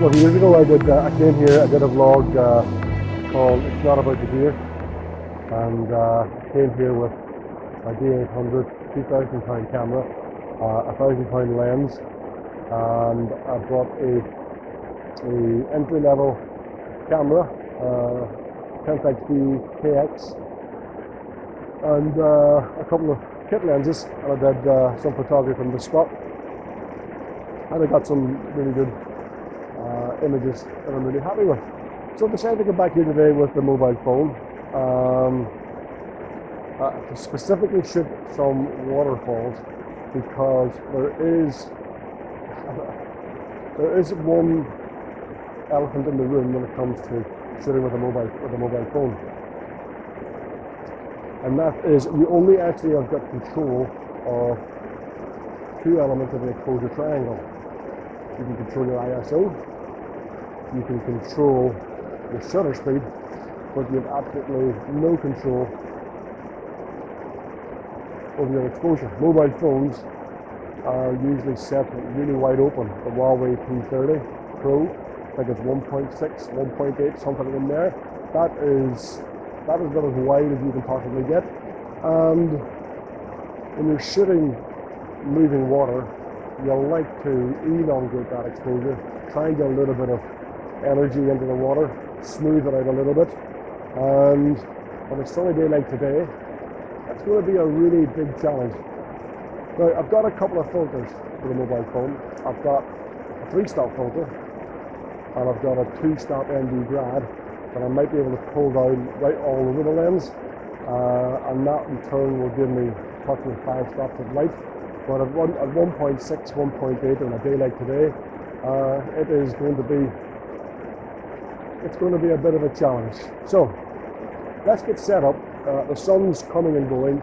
couple of years ago, I came here, I did a vlog called It's Not About the Gear, and came here with a D800 £2,000 camera, a £1,000 lens, and I brought a entry-level camera, Pentax KX, and a couple of kit lenses, and I did some photography from the spot, and I got some really good images that I'm really happy with. So I decided to go back here today with the mobile phone to specifically shoot some waterfalls, because there is one elephant in the room when it comes to shooting with a mobile phone, and that is you only actually have got control of two elements of the exposure triangle. You can control your ISO, you can control your shutter speed, but you have absolutely no control over your exposure. Mobile phones are usually set really wide open. The Huawei P30 Pro, I think it's 1.6, 1.8, something in there. That is about as wide as you can possibly get. And when you're shooting moving water, you'll like to elongate that exposure, try and get a little bit of energy into the water, smooth it out a little bit. And on a sunny day like today, that's going to be a really big challenge. Now, I've got a couple of filters for the mobile phone. I've got a 3-stop filter, and I've got a 2-stop ND grad that I might be able to pull down right all over the lens, and that in turn will give me approximately 5 stops of light. But at 1.6, 1.8 on a day like today, it's going to be a bit of a challenge. So let's get set up. The sun's coming and going.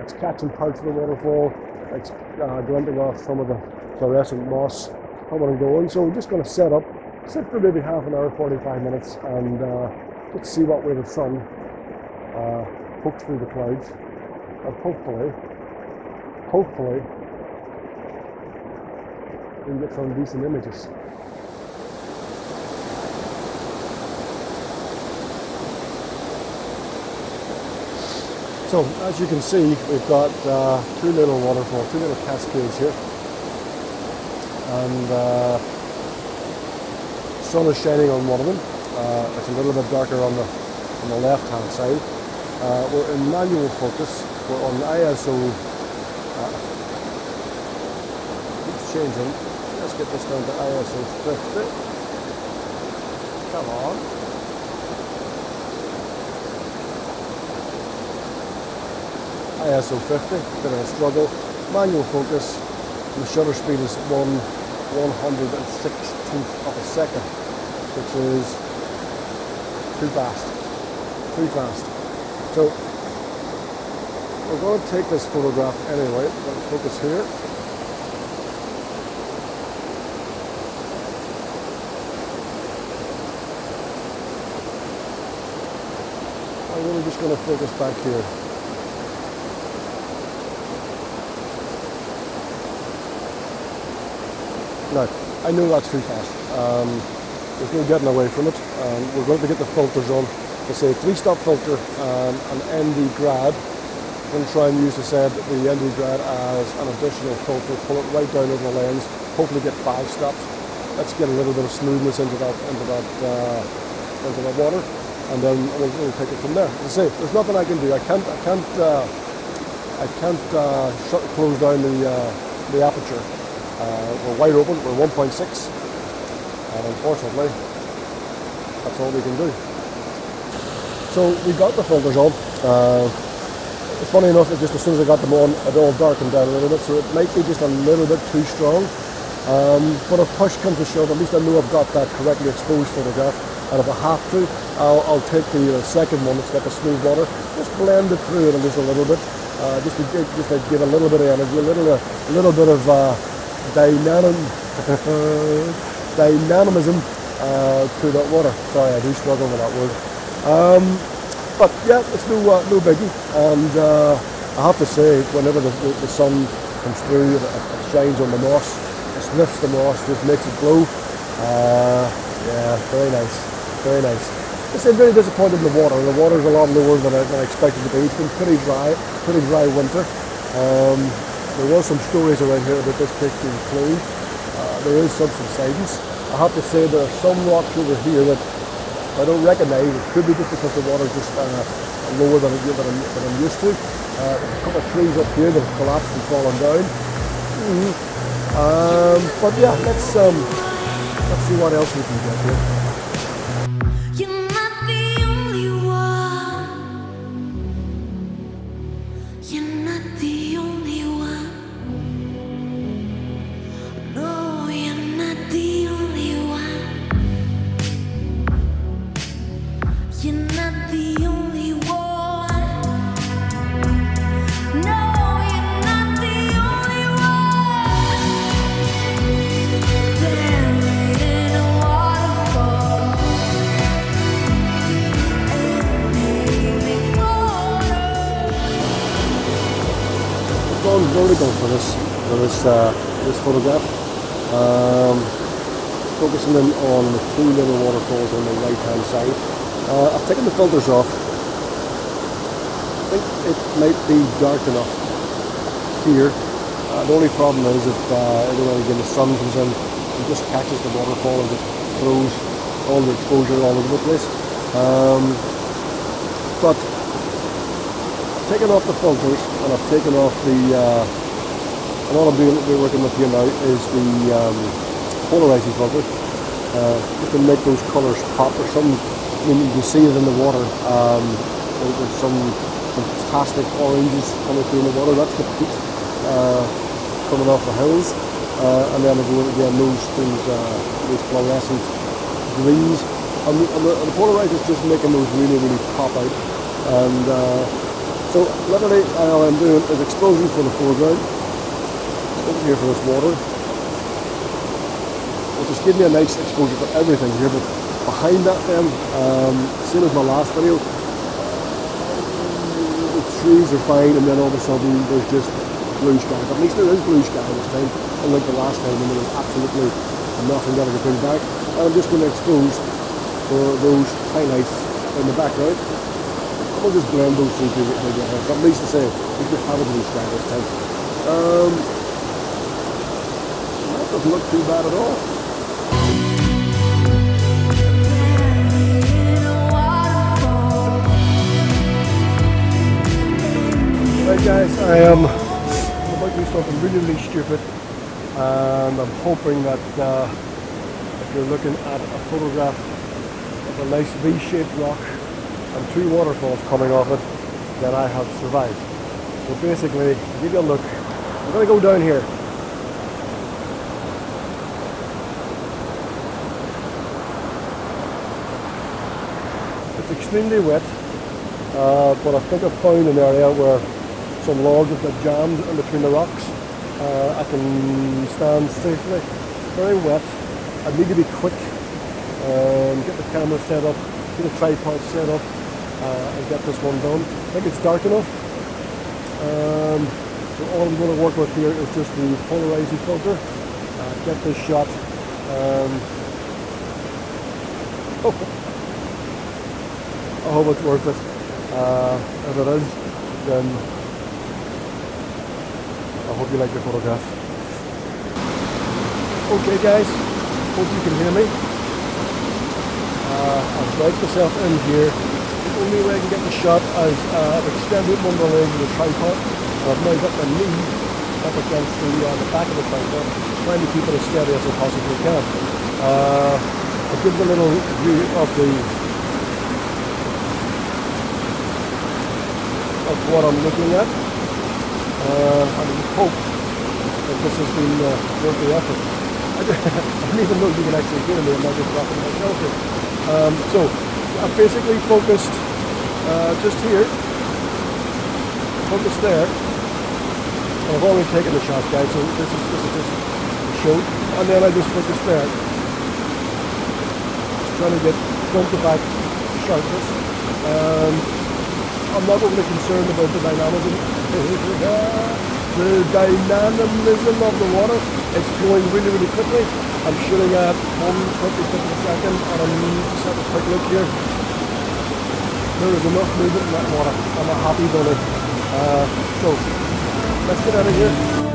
It's catching parts of the waterfall. It's grunting off some of the fluorescent moss coming and going. So we're just going to set up. Sit for maybe half an hour, 45 minutes, and let's see what way the sun pokes through the clouds. And hopefully, we can get some decent images. So, as you can see, we've got two little cascades here, and sun is shining on one of them. It's a little bit darker on the left-hand side. We're in manual focus. We're on ISO. It's changing. Let's get this down to ISO 50. Come on. ISO 50. Bit of a struggle. Manual focus. The shutter speed is 1/106 of a second, which is too fast. So we're going to take this photograph anyway. Let me focus here. I'm really just going to focus back here. Now, I know that's too fast. There's no getting away from it. We're going to get the filters on. It's a 3-stop filter, an ND grad. I'm going to try and use the ND grad as an additional filter, pull it right down over the lens, hopefully get 5 stops. Let's get a little bit of smoothness into that water, and then we'll take it from there. As I say, there's nothing I can do. I can't close down the aperture. We're wide open, we're 1.6, and unfortunately, that's all we can do. So we got the filters on. Funny enough, just as soon as I got them on, it all darkened down a little bit, so it might be just a little bit too strong. But if push comes to shove, at least I know I've got that correctly exposed photograph, and if I have to, I'll take the second one that's got the smooth water, just blend it through it just a little bit, just to give a little bit of energy, a little bit of dynamism to that water. Sorry, I do struggle with that word. But yeah, it's no biggie. And I have to say, whenever the sun comes through, it shines on the moss, it sniffs the moss, just makes it glow. Yeah, very nice, very nice. Just I'm very disappointed in the water. The water's a lot lower than I expected to be. It's been pretty dry winter. There was some stories around here about this creek being clean. There is some subsidence. I have to say there are some rocks over here that I don't recognise. It could be just because the water's just lower than I'm used to. There's a couple of trees up here that have collapsed and fallen down. But yeah, let's see what else we can get here. You're not the only one. You're not the only one. No, you're not the only one. You're not the only one. Vertical for this photograph, focusing in on the two little waterfalls on the right hand side. I've taken the filters off. I think it might be dark enough here. The only problem is if again, the sun comes in and just catches the waterfall and it throws all the exposure all over the place. But I've taken off the filters and I've taken off the, and all I'm doing that we're working with here now is the polarizing filter, just to make those colors pop. Or some, I mean, you can see it in the water, there's some fantastic oranges coming through in the water. That's the peat coming off the hills, and then again those fluorescent greens, and the polarizer's just making those really pop out. And so literally all I'm doing is exposing for the foreground, over here for this water, which is giving me a nice exposure for everything here. But behind that then, same as my last video, the trees are fine, and then all of a sudden there's just blue sky. But at least there is blue sky this time, unlike the last time when there was absolutely nothing that I could bring back. And I'm just going to expose for those highlights in the background. We'll just blend those two together, but at least the same. We could have a blue sky this time. That doesn't look too bad at all. Right guys, I am about to do something really stupid, and I'm hoping that if you're looking at a photograph of a nice V-shaped rock and two waterfalls coming off it, that I have survived. So basically, give you a look. I'm going to go down here. It's extremely wet, but I think I've found an area where some logs have got jammed in between the rocks. I can stand safely. Very wet. I need to be quick and get the camera set up, get the tripod set up, and get this one done. I think it's dark enough. So all I'm going to work with here is just the polarizing filter. Get this shot. I hope it's worth it. If it is, then I hope you like the photograph. Okay guys, hope you can hear me. I've brought myself in here. The only way I can get the shot is I've extended one of the legs of the tripod, and I've now got my knee up against the back of the tripod, trying to keep it as steady as I possibly can. I'll give you a little view of what I'm looking at, and I hope that this has been worth the effort. I don't even know if you can actually hear me, I'm not just dropping myself here. So I've basically focused just here, focused there, and I've only taken the shot, guys, so this is just a show, and then I just focused there, just trying to get front-to-back sharpness. I'm not overly concerned about the dynamism, so the dynamism of the water. It's going really, really quickly. I'm shooting at 150 feet a second, and I need to have a quick look here. There is enough movement in that water. I'm a happy bunny. So let's get out of here.